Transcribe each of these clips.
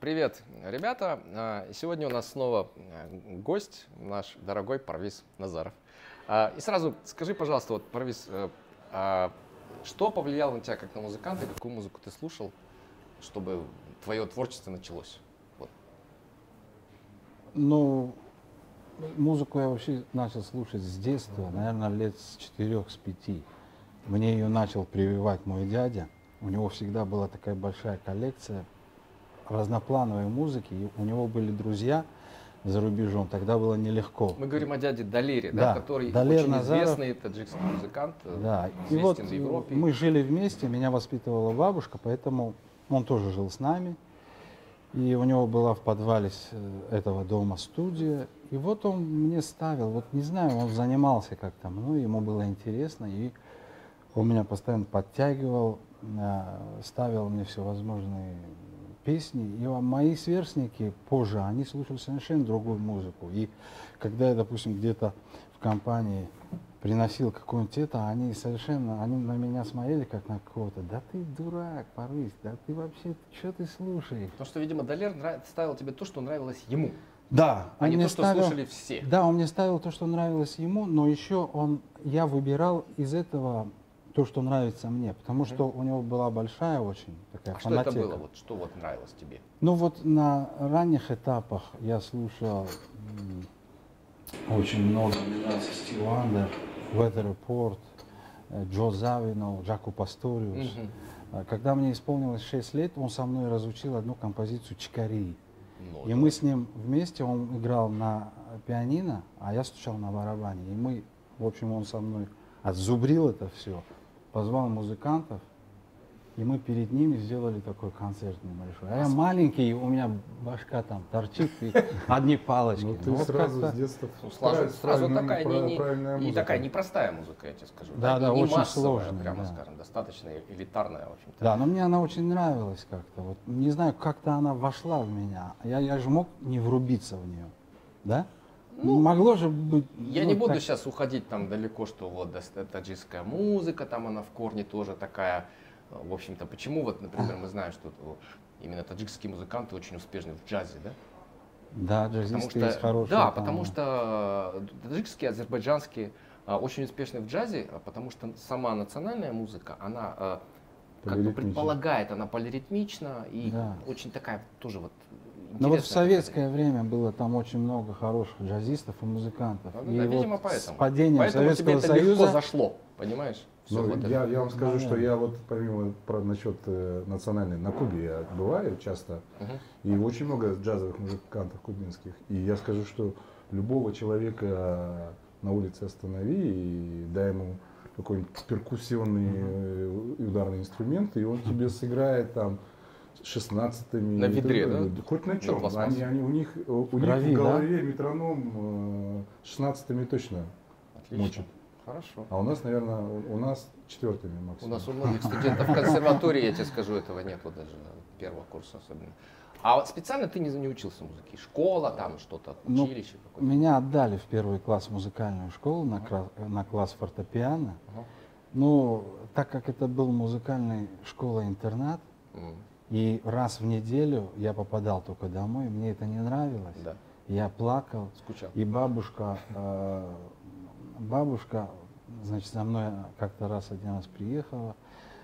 Привет, ребята! Сегодня у нас снова гость, наш дорогой Парвиз Назаров. И сразу скажи, пожалуйста, вот, Парвиз, что повлияло на тебя как на музыканта, какую музыку ты слушал, чтобы твое творчество началось? Вот. Ну, музыку я вообще начал слушать с детства, наверное, лет с 4-5. Мне ее начал прививать мой дядя. У него всегда была такая большая коллекция разноплановой музыки. И у него были друзья за рубежом, тогда было нелегко. Мы говорим о дяде Далере, да, который Далер очень Назаров, известный таджикский музыкант, да. И вот в Европе. Мы жили вместе, меня воспитывала бабушка, поэтому он тоже жил с нами. И у него была в подвале этого дома студия. И вот он мне ставил, вот не знаю, он занимался как-то мной, ему было интересно. И он меня постоянно подтягивал, ставил мне всевозможные песни. И мои сверстники позже, они слушали совершенно другую музыку. И когда я, допустим, где-то в компании приносил какую-нибудь это, они совершенно, они на меня смотрели, как на кого-то. Да ты дурак, Парвиз, да ты вообще, что ты слушаешь? Потому что, видимо, Далер ставил тебе то, что нравилось ему. Да. А не то, что слушали все. Да, он мне ставил то, что нравилось ему, но еще он, я выбирал из этого то, что нравится мне, потому что у него была большая очень такая фанатика. Что это было, вот, что вот нравилось тебе? Ну вот на ранних этапах я слушал очень много, мне нравился Стиви Уандер, Weather Report, Джо Завинол, Джаку Пасториус. Когда мне исполнилось 6 лет, он со мной разучил одну композицию «Чикари». Ну, и да, мы с ним вместе, он играл на пианино, а я стучал на барабане. И мы, в общем, он со мной отзубрил это все, позвал музыкантов, и мы перед ними сделали такой концерт небольшой. А я маленький, у меня башка там торчит, и одни палочки. Ну ты сразу с детства сразу такая непростая музыка, я тебе скажу. Да, очень сложная, прямо скажем, достаточно элитарная, в общем-то. Да, но мне она очень нравилась как-то. Вот не знаю, как-то она вошла в меня. Я же мог не врубиться в нее, да? Ну, могло же быть. Я не буду сейчас уходить там далеко, что вот таджикская музыка, там она в корне тоже такая. В общем-то, почему вот, например, мы знаем, что именно таджикские музыканты очень успешны в джазе, да? Да, джазисты есть хорошие. Да, потому что таджикские, азербайджанские очень успешны в джазе, потому что сама национальная музыка, она как бы предполагает, она полиритмична и очень такая тоже вот. Но вот в советское время было там очень много хороших джазистов и музыкантов. Ну, и да, вот видимо, поэтому. С падением поэтому Советского Союза зашло, понимаешь? Ну, вот я вам скажу, что я вот помимо насчет национальной на Кубе я бываю часто, и очень много джазовых музыкантов кубинских. И я скажу, что любого человека на улице останови и дай ему какой-нибудь перкуссионный ударный инструмент, и он тебе сыграет там 16-ми. На ведре, да? Хоть на чем. Они, у них в голове метроном 16-ми точно мучат. Хорошо. А у нас, наверное, у нас 4-ми максимум. У нас у многих студентов консерватории, я тебе скажу, этого нет, вот даже первого курса особенно. А специально ты не учился музыке? Школа, там что-то, училище какое-то? Меня отдали в первый класс в музыкальную школу, на класс фортепиано. Но так как это был музыкальный школа-интернат, и раз в неделю я попадал только домой, мне это не нравилось. Да. Я плакал, скучал. И бабушка, значит, за мной как-то один раз приехала.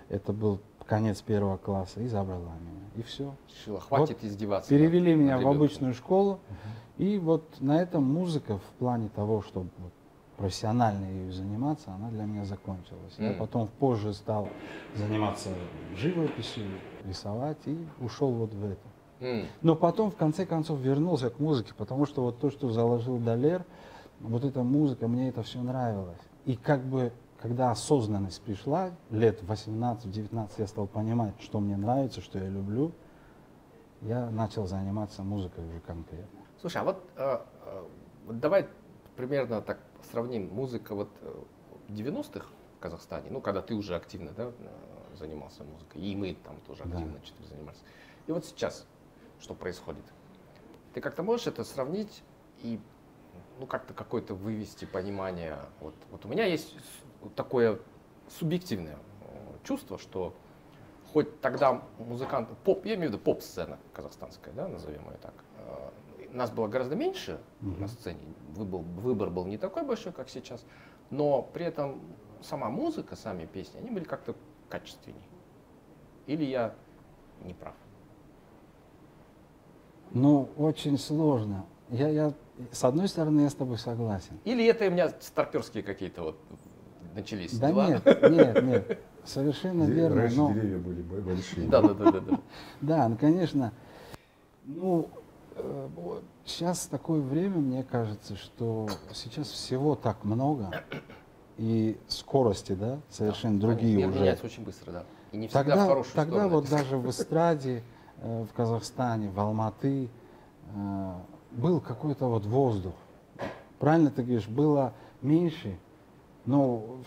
Это был конец первого класса и забрала меня. И все. Решила, хватит издеваться. Перевели меня в обычную школу. И вот на этом музыка в плане того, чтобы профессионально ею заниматься, она для меня закончилась. Я потом позже стал заниматься живописью, рисовать и ушел вот в это. Но потом, в конце концов, вернулся к музыке, потому что вот то, что заложил Далер, вот эта музыка, мне это все нравилось. И как бы, когда осознанность пришла, лет 18-19 я стал понимать, что мне нравится, что я люблю, я начал заниматься музыкой уже конкретно. Слушай, а вот давай примерно так сравним музыка вот 90-х в Казахстане, ну, когда ты уже активно занимался музыкой, и мы там тоже активно что-то занимались. И вот сейчас что происходит? Ты как-то можешь это сравнить и ну, как-то какое-то вывести понимание? Вот у меня есть такое субъективное чувство, что хоть тогда музыканты, поп, я имею в виду поп-сцена казахстанская, да, назовем ее так, нас было гораздо меньше на сцене, выбор был не такой большой, как сейчас, но при этом сама музыка, сами песни, они были как-то качественнее. Или я не прав? Ну, очень сложно. Я с одной стороны, я с тобой согласен. Или это у меня старперские какие-то вот начались дела? Да нет, нет. Совершенно верно. Раньше деревья были большие. Да. Да, ну, конечно. Ну, сейчас такое время, мне кажется, что сейчас всего так много. И скорости, да, совершенно другие уже. Меняется очень быстро, да. И не всегда в хорошую сторону. Тогда вот даже в эстраде, в Казахстане, в Алматы был какой-то вот воздух. Правильно ты говоришь, было меньше, но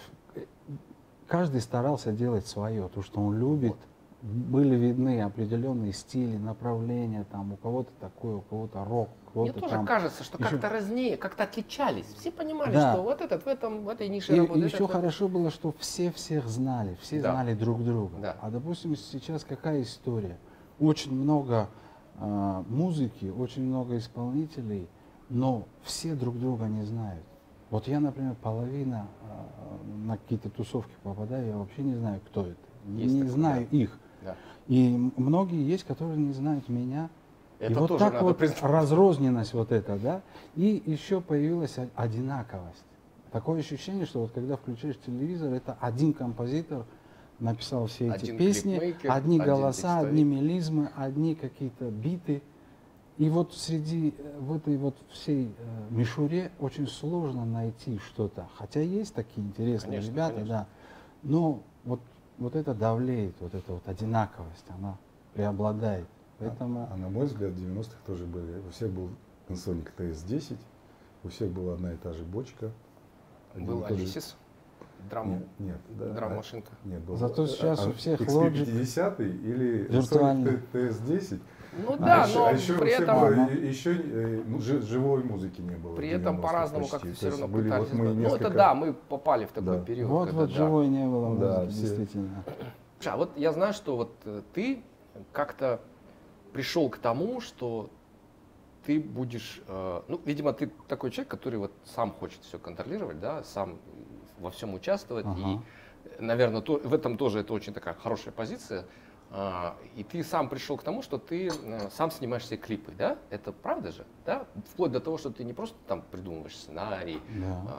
каждый старался делать свое, то, что он любит. Были видны определенные стили, направления, там у кого-то такое, у кого-то рок. Мне тоже там кажется, что еще как-то разнее, как-то отличались. Все понимали, да, что вот этот в этой нише работает. И еще хорошо было, что все всех знали, все знали друг друга. Да. А допустим, сейчас какая история? Очень много музыки, очень много исполнителей, но все друг друга не знают. Вот я, например, половина на какие-то тусовки попадаю, я вообще не знаю, кто это. Есть не знаю их. Да. И многие есть, которые не знают меня. Это и вот тоже так надо вот признать. Разрозненность вот эта, да, и еще появилась одинаковость. Такое ощущение, что вот когда включаешь телевизор, это один композитор написал все эти песни, одни голоса, одни мелизмы, одни какие-то биты. И вот среди в этой вот всей мишуре очень сложно найти что-то. Хотя есть такие интересные, конечно, ребята, конечно, да, но вот это давлеет, вот эта вот одинаковость, она преобладает. Поэтому... А на мой взгляд, в 90-х тоже были. У всех был консольник ТС-10, у всех была одна и та же бочка. Был Алисис, драм-машинка. Зато сейчас у всех лоджик. XP50 или ТС-10. Ну да, но еще, при этом... Еще ну, живой музыки не было. При этом по-разному как-то все равно пытались. Вот несколько... Ну это да, мы попали в такой период. Вот живой не было музыки, действительно. А вот я знаю, что вот ты как-то пришел к тому, что ты будешь, ну, видимо, ты такой человек, который вот сам хочет все контролировать, да, сам во всем участвовать, и, наверное, в этом тоже это очень такая хорошая позиция. И ты сам пришел к тому, что ты сам снимаешь все клипы, да? Это правда же, да? Вплоть до того, что ты не просто там придумываешь сценарий,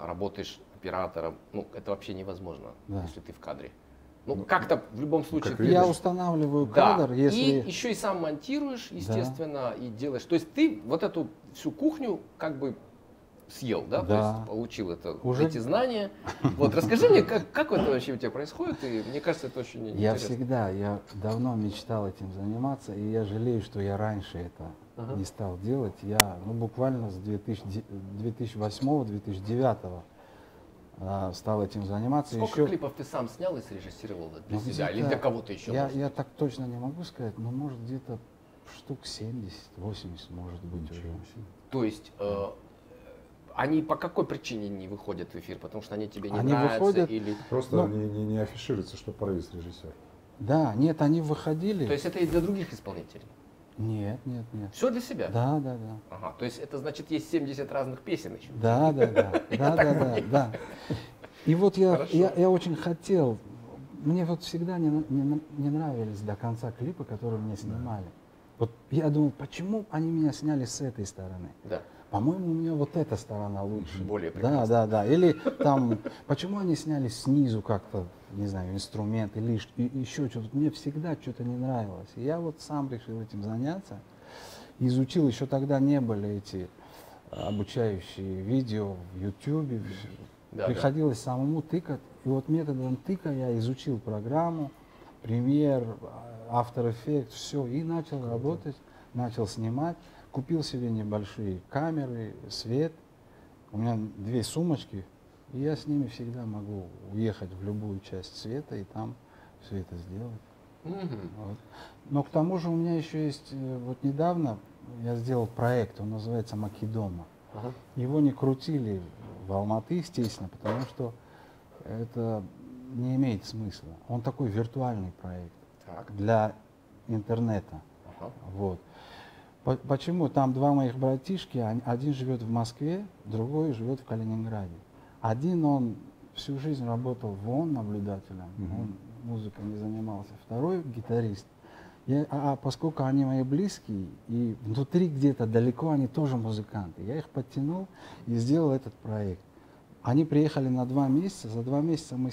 работаешь оператором, ну, это вообще невозможно, если ты в кадре. Ну, как-то в любом случае... Я устанавливаю кадр, если... И еще и сам монтируешь, естественно, и делаешь. То есть ты вот эту всю кухню как бы съел, да? То есть получил это, эти знания. Вот, расскажи мне, как это вообще у тебя происходит, и мне кажется, это очень интересно. Я давно мечтал этим заниматься, и я жалею, что я раньше это не стал делать. Я, ну, буквально с 2008-2009 стал этим заниматься. Сколько клипов ты сам снял и срежиссировал для себя или для кого-то еще? Я так точно не могу сказать, но может где-то штук 70-80 может быть уже. То есть они по какой причине не выходят в эфир? Потому что они тебе не нравятся? Или... Просто они не афишируются, что Парвиз режиссер. Да, нет, они выходили. То есть это и для других исполнителей? Нет. Все для себя? Да. Ага, то есть это значит, есть 70 разных песен еще? Да. И вот я очень хотел, мне вот всегда не нравились до конца клипы, которые мне снимали. Вот я думал, почему они меня сняли с этой стороны? Да. По-моему, у меня вот эта сторона лучше. Более прекрасная. Да. Или там, почему они сняли снизу как-то, не знаю, инструмент или еще что-то. Мне всегда что-то не нравилось. И я вот сам решил этим заняться. Изучил, еще тогда не были эти обучающие видео в YouTube. Приходилось самому тыкать. И вот методом тыка я изучил программу, премьер, After Effects, все. И начал работать, начал снимать. Купил себе небольшие камеры, свет. У меня 2 сумочки, и я с ними всегда могу уехать в любую часть света и там все это сделать. Вот. Но к тому же у меня еще есть, вот недавно я сделал проект, он называется «Македома». Его не крутили в Алматы, естественно, потому что это не имеет смысла. Он такой виртуальный проект. так. для интернета. Ага. Вот. Почему? Там два моих братишки, один живет в Москве, другой живет в Калининграде. Один он всю жизнь работал вон наблюдателем, он музыкой не занимался, второй гитарист. А поскольку они мои близкие, и внутри где-то далеко они тоже музыканты, я их подтянул и сделал этот проект. Они приехали на 2 месяца, за 2 месяца мы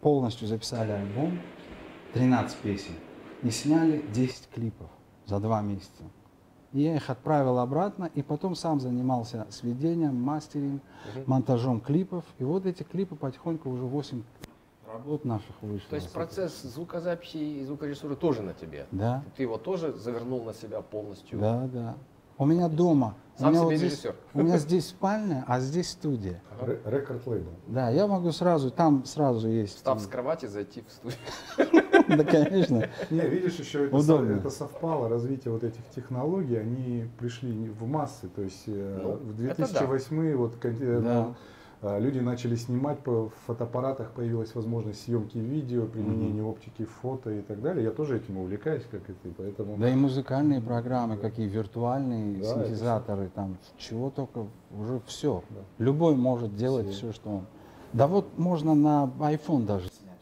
полностью записали альбом, 13 песен, и сняли 10 клипов за 2 месяца. И я их отправил обратно, и потом сам занимался сведением, мастерингом, монтажом клипов. И вот эти клипы потихоньку уже 8 работ наших вышло. То есть процесс звукозаписи и звукорежиссуры тоже на тебе? Да. Ты его тоже завернул на себя полностью? Да, да. У меня дома. Сам себе режиссер. У меня здесь спальня, а здесь студия. Рекорд-лейбл. Да, я могу сразу, там сразу есть. Встав с кровати, зайти в студию. Да, конечно. Не, видишь, еще это совпало, развитие вот этих технологий, они пришли в массы. То есть в 2008 вот люди начали снимать, в фотоаппаратах появилась возможность съемки видео, применение оптики, фото и так далее. Я тоже этим увлекаюсь, как и ты. Поэтому... Да и музыкальные программы, какие виртуальные синтезаторы, там чего только, уже все. Да. Любой может делать все, что он. Да вот можно на iPhone даже снять.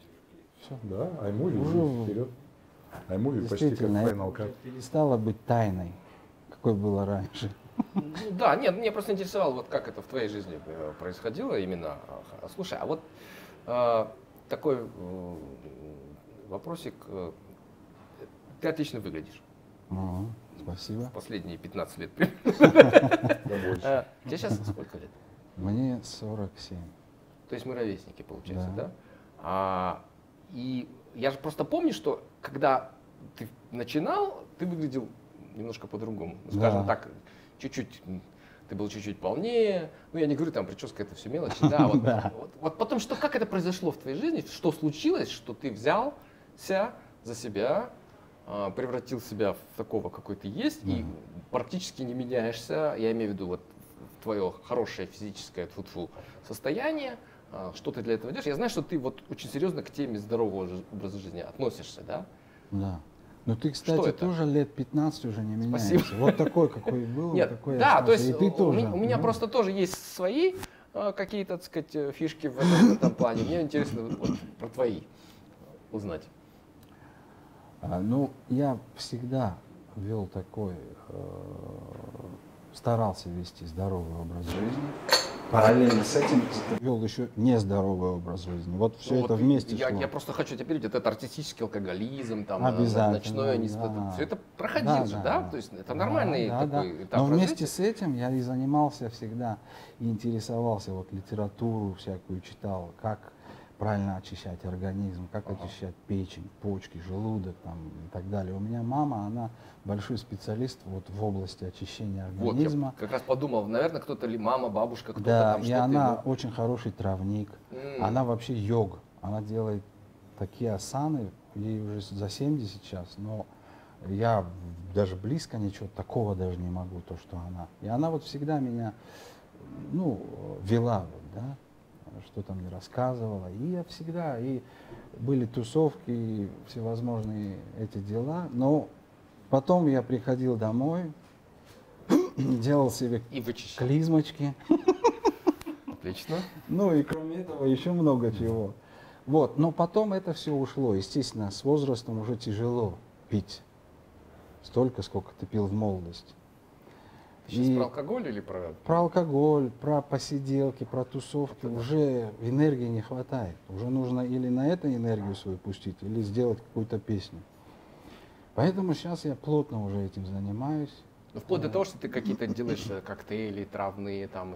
Все. Да, iMovie уже вперед. iMovie почти как Final Cut. Перестало быть тайной, какой было раньше. Да, нет, меня просто интересовало, вот как это в твоей жизни происходило именно. Слушай, а вот такой вопросик. Ты отлично выглядишь. Спасибо. Последние 15 лет. Тебе сейчас сколько лет? Мне 47. То есть мы ровесники, получается, да? И я же просто помню, что когда ты начинал, ты выглядел немножко по-другому. Скажем так, чуть-чуть, ты был чуть-чуть полнее. Ну, я не говорю, там прическа, это все мелочи. Да, вот потом, что, как это произошло в твоей жизни? Что случилось, что ты взялся за себя, превратил себя в такого, какой ты есть, и практически не меняешься, я имею в виду, вот твое хорошее физическое фу-фу состояние. Что ты для этого делаешь? Я знаю, что ты вот очень серьезно к теме здорового образа жизни относишься, да? Да. Ну ты, кстати, тоже лет 15 уже не меняешься. Спасибо. Вот такой, какой был, нет, такой да, то есть и ты тоже. У меня просто тоже есть свои какие-то, так сказать, фишки в этом плане. Мне интересно вот, про твои узнать. Ну, я всегда вел такой, старался вести здоровый образ жизни. Параллельно с этим вел еще нездоровый образ жизни. Вот все это вместе. Я просто хочу тебя перейти. Это артистический алкоголизм, там, ночное неспотребство. Все это проходил же, да? То есть это нормальный такой этап. Но вместе с этим я и занимался всегда, и интересовался, вот литературу всякую читал, как правильно очищать организм, как очищать печень, почки, желудок там, и так далее. У меня мама, она большой специалист вот в области очищения организма. Вот, я как раз подумал, наверное, кто-то ли мама, бабушка, кто-то да, там что-то. Да, и она очень хороший травник, она вообще йог, она делает такие асаны, ей уже за 70 сейчас, но я даже близко ничего такого даже не могу, то, что она. И она вот всегда меня, ну, вела, вот, да. Что там не рассказывала. И я всегда, и были тусовки, и всевозможные эти дела. Но потом я приходил домой, делал себе клизмочки. Отлично. Ну и кроме этого еще много чего. Вот, но потом это все ушло. Естественно, с возрастом уже тяжело пить столько, сколько ты пил в молодости. Сейчас про алкоголь или про... Про алкоголь, про посиделки, про тусовки. Уже энергии не хватает. Уже нужно или на это энергию свою пустить, или сделать какую-то песню. Поэтому сейчас я плотно уже этим занимаюсь. Ну, вплоть до того, что ты какие-то делаешь коктейли травные, там,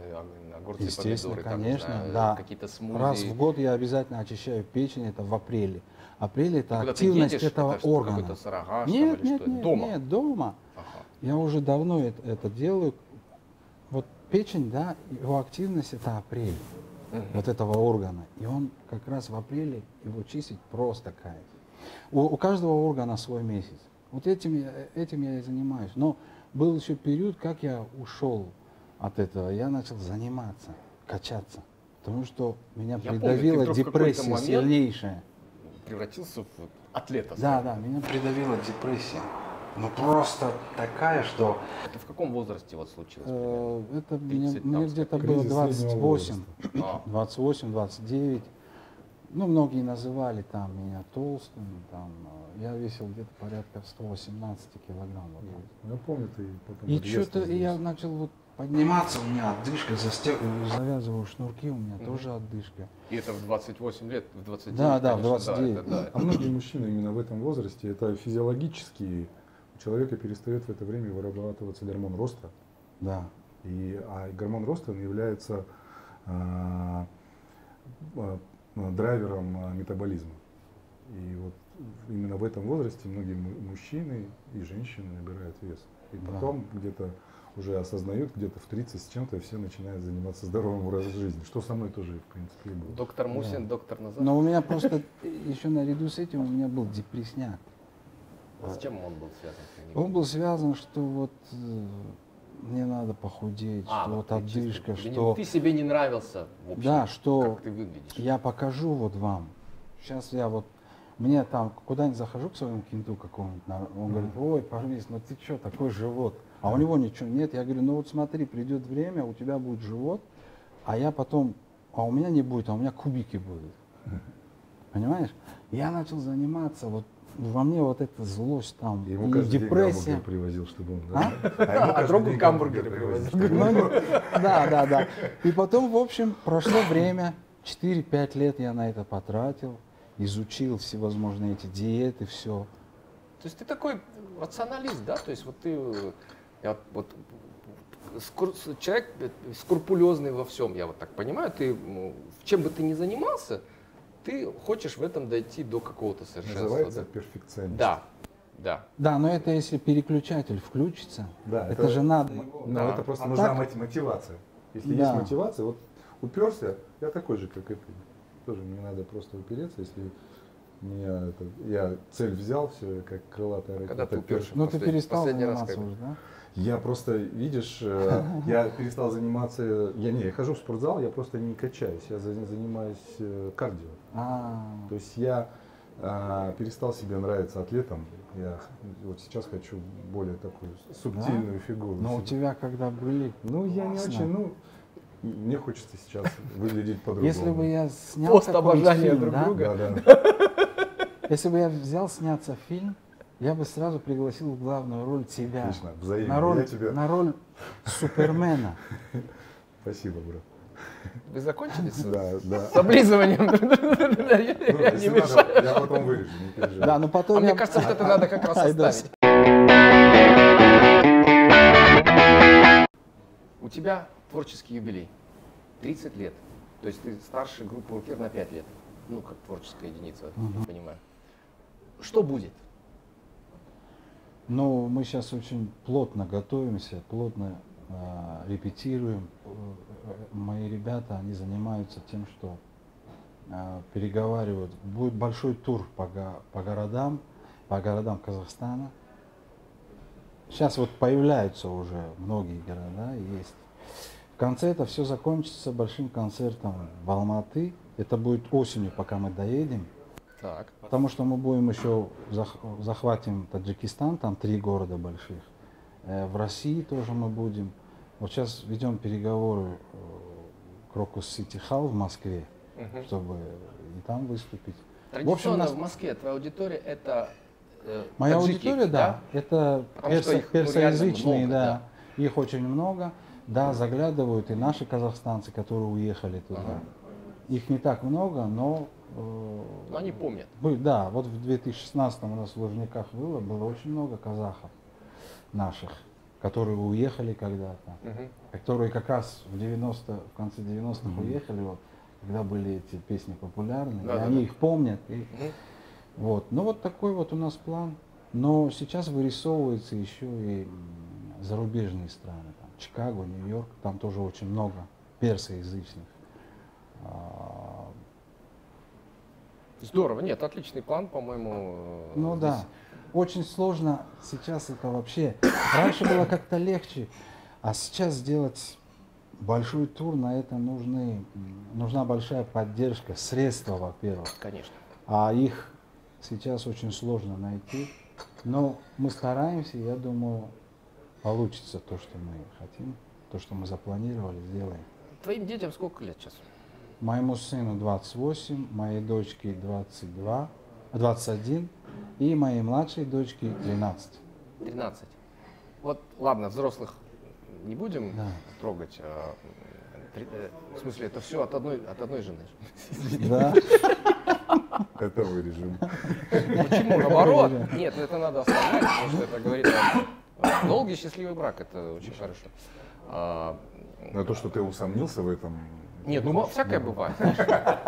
огурцы, помидоры, конечно, там, да. Какие-то смузи. Раз в год я обязательно очищаю печень, это в апреле. Апрель — это активность этого органа. Нет, нет, нет, дома. Я уже давно это делаю. Вот печень, да, его активность — это апрель вот этого органа. И он как раз в апреле, его чистить просто кайф. У каждого органа свой месяц. Вот этим я и занимаюсь. Но был еще период, как я ушел от этого. Я начал заниматься, качаться. Потому что меня придавила депрессия сильнейшая. Превратился в атлета. Да, да, меня придавила депрессия. Ну просто такая, что... Это в каком возрасте вот случилось? Это мне где-то было 28, 28, 29. Ну, многие называли там меня толстым, там, я весил где-то порядка 118 килограмм. Я помню, ты потом... И что-то я начал вот подниматься, у меня отдышка, завязываю шнурки, у меня тоже отдышка. И это в 28 лет, в 29? Да, да, в 29. Да, да. А многие мужчины именно в этом возрасте, это физиологически, у человека перестает в это время вырабатываться гормон роста. Да. А гормон роста является... драйвером метаболизма. И вот именно в этом возрасте многие мужчины и женщины набирают вес. И потом где-то уже осознают, где-то в 30 с чем-то все начинают заниматься здоровым образом жизни. Что со мной тоже, в принципе, было. Доктор Мусин, доктор Назаров. Но у меня просто еще наряду с этим у меня был депрессняк. А с чем он был связан? Он был связан, что вот... мне надо похудеть, что вот отдышка, что... Ты себе не нравился, в общем, да, что как ты выглядишь. Я покажу вот вам. Сейчас я вот... Мне там куда-нибудь захожу к своему кенту какому-нибудь, он говорит, ой, Парвиз, ну ты что, такой живот? А у него ничего нет. Я говорю, ну вот смотри, придет время, у тебя будет живот, а я потом... А у меня не будет, а у меня кубики будут. Понимаешь? Я начал заниматься вот... Во мне вот эта злость там, и ему каждый депрессия. День привозил, чтобы он... Да? А другу гамбургеры привозил. Да, да, да. И потом, в общем, прошло время, 4-5 лет я на это потратил, изучил всевозможные эти диеты, все. То есть ты такой рационалист, да? То есть вот ты... Вот, человек скрупулезный во всем, я вот так понимаю. Ты чем бы ты ни занимался... Ты хочешь в этом дойти до какого-то совершенства. Называется перфекционист. Да, да. Да, но это если переключатель включится, да, это же надо. Но это просто нужна мотивация. Если есть мотивация, вот уперся, я такой же, как и ты. Тоже мне надо просто упереться, если меня это, я цель взял, все как крылатая ракета. Когда ты уперся? Ну ты перестал заниматься уже, да? Я просто, видишь, я перестал заниматься, я хожу в спортзал, я просто не качаюсь, я занимаюсь кардио. То есть я перестал себе нравиться атлетом, я вот сейчас хочу более такую субтильную фигуру. Но у тебя когда были? Ну я не очень, ну мне хочется сейчас выглядеть по-другому. Если бы я снял пост обожания друг друга. Если бы я взял сняться фильм, я бы сразу пригласил в главную роль тебя. Отлично, взаимно. На роль Супермена. Спасибо, брат. Вы закончили с облизыванием? Я потом вырежу, не переживай. Мне кажется, что это надо как раз оставить. У тебя творческий юбилей. 30 лет. То есть ты старше группы «Укер» на 5 лет. Ну, как творческая единица, я понимаю. Что будет? Но мы сейчас очень плотно готовимся, плотно репетируем. Мои ребята, они занимаются тем, что переговаривают. Будет большой тур по городам Казахстана. Сейчас вот появляются уже многие города, есть. В конце это все закончится большим концертом в Алматы. Это будет осенью, пока мы доедем. Так. Потому что мы будем еще захватим Таджикистан, там 3 города больших. В России тоже мы будем. Вот сейчас ведем переговоры Крокус Сити Хал в Москве, чтобы и там выступить. В общем, в Москве твоя аудитория это моя таджики, аудитория, да. Это персоязычные, да. Их очень много. Да, заглядывают и наши казахстанцы, которые уехали туда. Их не так много, но они помнят. Да, вот в 2016 у нас в Лужниках было очень много казахов наших, которые уехали когда-то, которые как раз в конце 90-х уехали, вот, когда были эти песни популярны, они их помнят. И, вот. Ну вот такой вот у нас план. Но сейчас вырисовываются еще и зарубежные страны, там, Чикаго, Нью-Йорк, там тоже очень много персоязычных. Здорово, нет, отличный план, по-моему. Ну здесь... да, очень сложно сейчас это вообще. Раньше было как-то легче, а сейчас сделать большой тур, на это нужна большая поддержка, средства, во-первых. Конечно. А их сейчас очень сложно найти. Но мы стараемся, я думаю, получится то, что мы хотим, то, что мы запланировали, сделаем. Твоим детям сколько лет сейчас? Моему сыну 28, моей дочке 22, 21 и моей младшей дочке 13. 13. Вот, ладно, взрослых не будем трогать. В смысле, это все от одной жены. Да. Это вырежем. Почему? Наоборот. Нет, это надо оставлять, потому что это говорит о долгий счастливый брак. Это очень хорошо. Но то, что ты усомнился в этом... Нет, ну всякое бывает.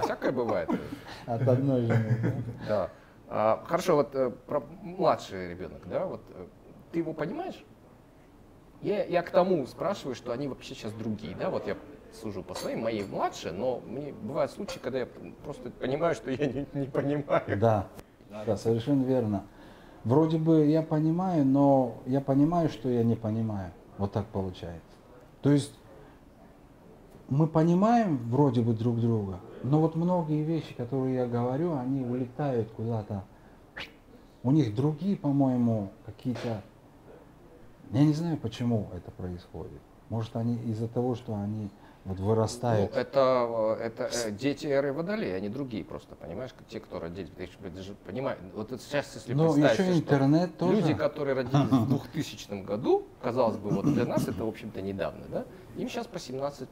Всякое бывает. От одной жены. Да. Хорошо, вот про младший ребенок, да, вот ты его понимаешь? Я к тому спрашиваю, что они вообще сейчас другие, да, вот я сужу по своим, моей младше, но мне бывают случаи, когда я просто понимаю, что я не понимаю. Да, да, совершенно верно. Вроде бы я понимаю, но я понимаю, что я не понимаю. Вот так получается. То есть мы понимаем вроде бы друг друга, но вот многие вещи, которые я говорю, они улетают куда-то. У них другие, по-моему, какие-то... Я не знаю, почему это происходит. Может, они из-за того, что они вот вырастают. Ну, это дети эры Водолея, они другие просто, понимаешь, те, кто родились. Понимаю, вот сейчас, если представить, еще интернет что тоже... люди, которые родились в 2000 году, казалось бы, вот для нас это, в общем-то, недавно, да? Им сейчас по 17-18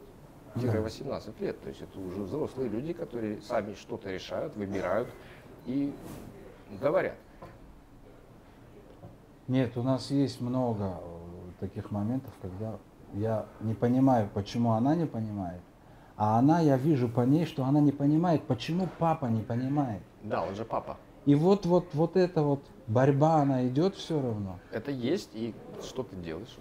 лет. То есть это уже взрослые люди, которые сами что-то решают, выбирают и говорят. Нет, у нас есть много таких моментов, когда я не понимаю, почему она не понимает, а она, я вижу по ней, что она не понимает, почему папа не понимает. Да, он же папа. И вот эта вот борьба, она идет все равно. Это есть, и что ты делаешь?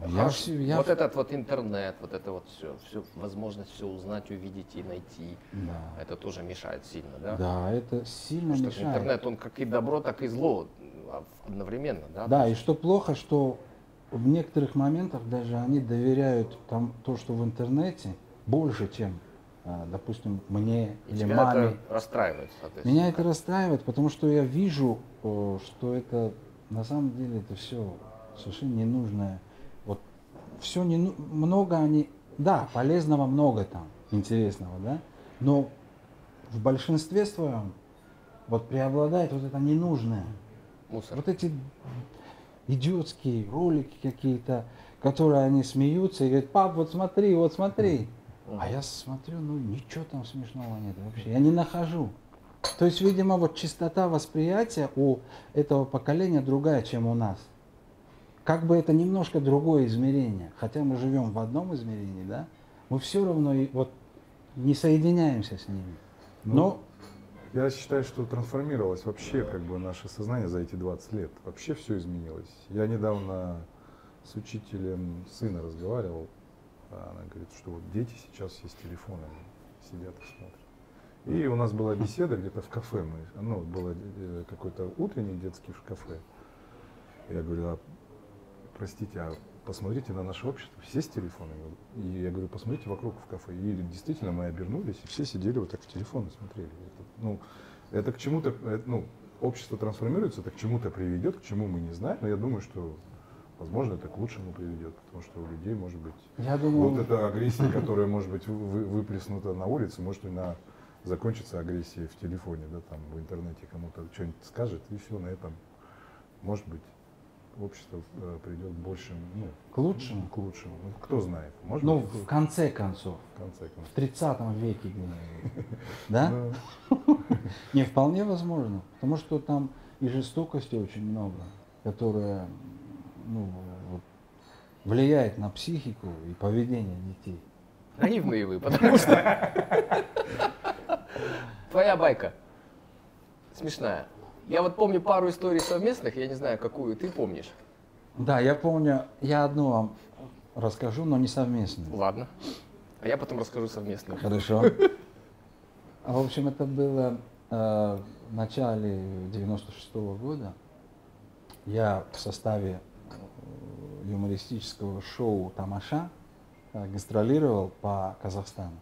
Вот этот вот интернет, вот это вот все, возможность все узнать, увидеть и найти, да. Это тоже мешает сильно, да? Да, это сильно мешает. Потому что интернет, он как и добро, так и зло. Одновременно, да? Да, и что плохо, что в некоторых моментах даже они доверяют там то, что в интернете, больше, чем, допустим, мне или маме. Меня это расстраивает, соответственно. Меня это расстраивает, потому что я вижу, что это на самом деле это все совершенно ненужное. Вот все много они, да, полезного много там, интересного, да, но в большинстве своем вот преобладает вот это ненужное. Мусор. Вот эти идиотские ролики какие-то, которые они смеются и говорят, пап, вот смотри, вот смотри. А я смотрю, ну ничего там смешного нет вообще, я не нахожу. То есть, видимо, вот чистота восприятия у этого поколения другая, чем у нас. Как бы это немножко другое измерение, хотя мы живем в одном измерении, да, мы все равно и вот не соединяемся с ними. Но... Я считаю, что трансформировалось вообще как бы наше сознание за эти 20 лет. Вообще все изменилось. Я недавно с учителем сына разговаривал. Она говорит, что вот дети сейчас есть телефоны, сидят и смотрят. И у нас была беседа где-то в кафе. Ну, было какой-то утренний детский в кафе. Я говорю, простите, посмотрите на наше общество, все с телефонами. И я говорю, посмотрите вокруг в кафе. И действительно мы обернулись, и все сидели вот так в телефон и смотрели. Ну, это к чему-то, ну, общество трансформируется, это к чему-то приведет, к чему мы не знаем, но я думаю, что, возможно, это к лучшему приведет, потому что у людей, может быть, я думаю, вот эта агрессия, которая, может быть, выплеснута на улице, может, и закончится агрессия в телефоне, да, там, в интернете кому-то что-нибудь скажет, и все на этом, может быть. Общество придет больше, ну, к лучшему. К лучшему. Ну, кто знает. Может быть, в конце концов. В 30 веке. Да? Не, вполне возможно. Потому что там и жестокости очень много, которая влияет на психику и поведение детей. Наивные вы, потому что... Твоя байка смешная. Я вот помню пару историй совместных, я не знаю, какую ты помнишь. Да, я помню, я одну вам расскажу, но не совместную. Ладно, а я потом расскажу совместную. Хорошо. В общем, это было в начале 96-го года. Я в составе юмористического шоу «Тамаша» гастролировал по Казахстану.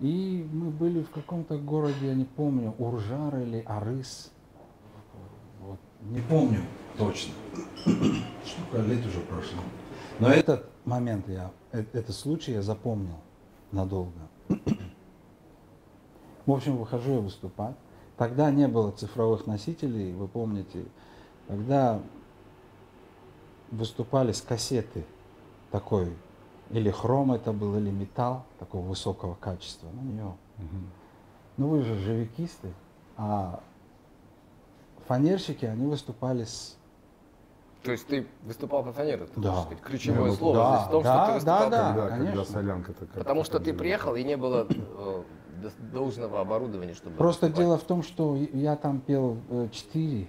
И мы были в каком-то городе, я не помню, Уржар или Арыс. Вот. Не помню точно. Штука лет уже прошло. Но этот момент, этот случай я запомнил надолго. В общем, выхожу я выступать. Тогда не было цифровых носителей, вы помните. Тогда выступали с кассеты такой, или хром это был, или металл такого высокого качества. Ну, не угу. Ну вы же живикисты, а фанерщики, они выступали с... То есть ты выступал на фанеру, да. Можешь сказать, ключевое слово да, здесь в том, да, что ты выступал. Да, да, когда, конечно. Когда солянка такая. Потому что ты приехал и не было должного оборудования, чтобы... Просто выступать. Дело в том, что я там пел 3-4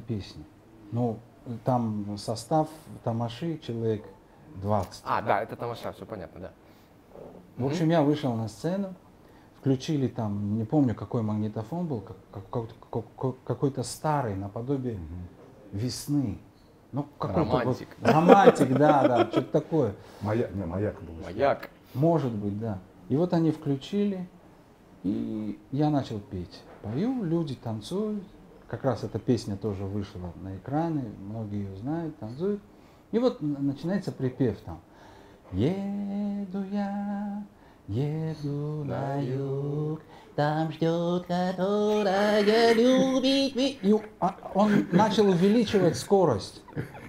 песни. Ну, там состав Тамаши, человек 20. А, да, это Тамаша, все понятно, да. В общем, я вышел на сцену, включили там, не помню, какой магнитофон был, какой-то старый, наподобие весны. Ну, какой-то Романтик. Вот, Романтик, да, да, что-то такое. Маяк был. Маяк. Может быть, да. И вот они включили, и я начал петь. Пою, люди танцуют. Как раз эта песня тоже вышла на экраны, многие ее знают, танцуют. И вот начинается припев там. Еду я, еду на юг, там ждет, которая любит меня. И он начал увеличивать скорость.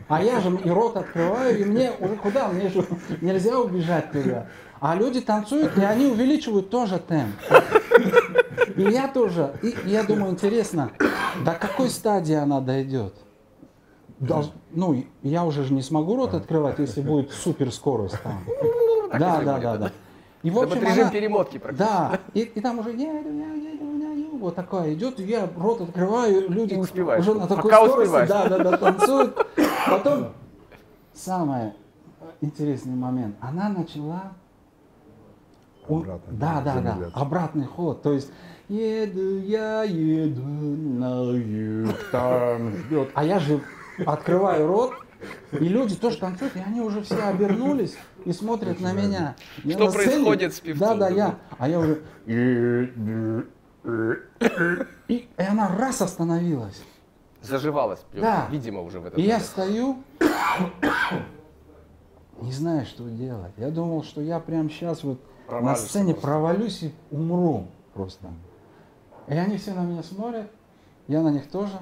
А я же и рот открываю, и мне уже куда? Мне же нельзя убежать туда. А люди танцуют, и они увеличивают тоже темп. И я тоже. И я думаю, интересно, до какой стадии она дойдет? Ну, я уже же не смогу рот открывать, если будет суперскорость там. Да. И в общем, режим перемотки практически. Да, и там уже вот такая идет, я рот открываю, люди уже на такой скорости танцуют. Потом самый интересный момент. Она начала... Обратный ход. То есть еду я, еду на юг, там ждет. А я же открываю рот, и люди тоже танцуют, и они уже все обернулись и смотрят на меня. Что происходит с певцом? А я уже... И она раз остановилась. Заживалась, видимо, уже в этом. И я стою, не знаю, что делать. Я думал, что я прямо сейчас вот на сцене провалюсь и умру просто. И они все на меня смотрят, я на них тоже.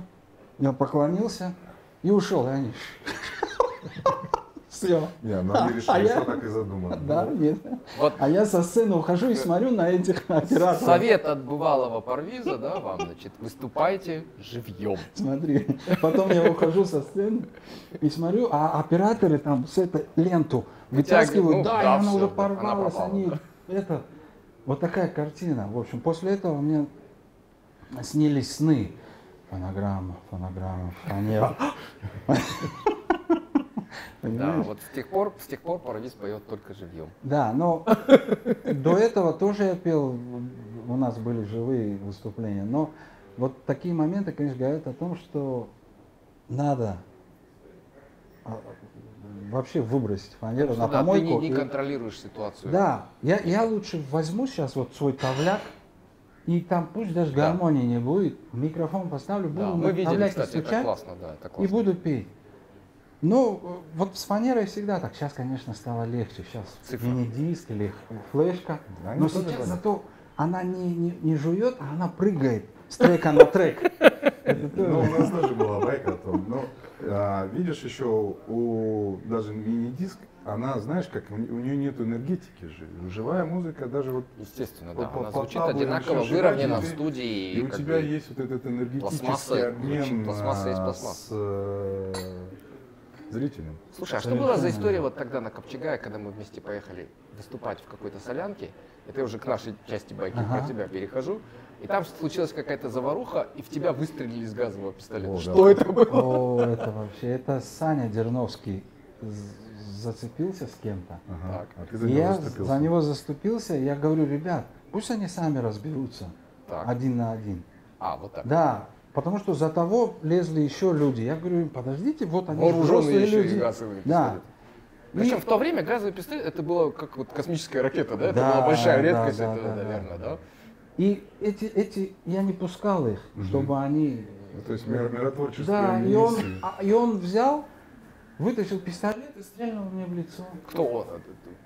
Я поклонился и ушел, и они... Все. А я со сцены ухожу и смотрю на этих операторов. Совет от бывалого Парвиза, да, вам, значит, выступайте живьем. Смотри, потом я ухожу со сцены и смотрю, а операторы там всю эту ленту вытягивают, и она уже порвалась, они... Это вот такая картина. В общем, после этого мне снились сны. Фонограмма, фанера. Понимаешь? Да, вот с тех пор Парвиз поет только живьем. Да, но до этого тоже я пел, у нас были живые выступления. Но вот такие моменты, конечно, говорят о том, что надо вообще выбросить фанеру на помойку. Ты не контролируешь ситуацию. Да, я лучше возьму сейчас вот свой тавляк, и там пусть даже гармонии не будет, микрофон поставлю, буду на тавляке стучать и буду петь. Ну, вот с фанерой всегда так. Сейчас, конечно, стало легче. Сейчас мини-диск или флешка. Да, но сейчас зато она не жует, а она прыгает с трека на трек. Ну, у нас тоже была байка о том. Но видишь, еще даже мини-диск, она, знаешь, как у нее нет энергетики же. Живая музыка даже вот... Естественно, да. Она звучит одинаково, выровнена в студии. И у тебя есть вот этот энергетический обмен с... зрителям. Слушай, а что была за история вот тогда на Копчегае, когда мы вместе поехали выступать в какой-то солянке? Это я уже к нашей части байки про тебя перехожу. И там случилась какая-то заваруха, и в тебя выстрелили из газового пистолета. Что это было? Это вообще, это Саня Дерновский зацепился с кем-то. Я за него заступился, я говорю, ребят, пусть они сами разберутся один на один. А, вот так. Да. Потому что за того лезли еще люди. Я говорю им, подождите, вот они, взрослые люди. Да. Причем в то время газовый пистолет, это была как вот космическая ракета, да? Это была большая редкость, это, наверное, да? И эти, я не пускал их, чтобы они... То есть миротворческая миссия. И он взял, вытащил пистолет и стрелял мне в лицо. Кто он?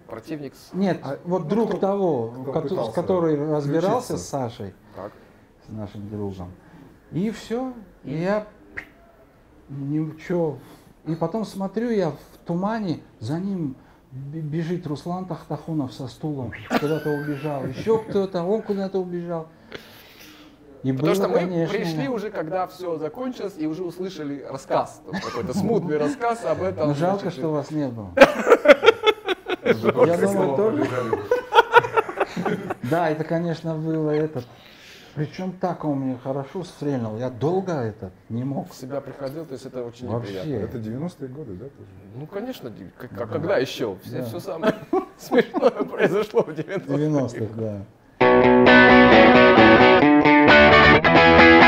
Противник? Нет, вот друг того, который разбирался с Сашей, с нашим другом. И все, я ничего. И потом смотрю, я в тумане, за ним бежит Руслан Тахтахунов со стулом, куда-то убежал, еще кто-то, он куда-то убежал. И потому было, что мы, конечно, пришли уже, когда все закончилось, и уже услышали рассказ, какой-то смутный рассказ об этом. Жалко, что вас не было. Я думаю, тоже. Да, это, конечно, было это. Причем так он мне хорошо стрелял, я долго это не мог. В себя приходил, то есть это очень неприятно. Это 90-е годы, да? Ну, конечно, когда еще? Все самое смешное произошло в 90-х. 90-х, да.